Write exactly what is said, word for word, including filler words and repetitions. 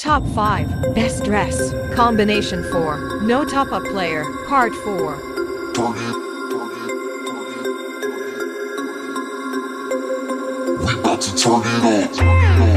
Top five. Best dress. Combination four. No top-up player. Part four. Target. We got to turn it on.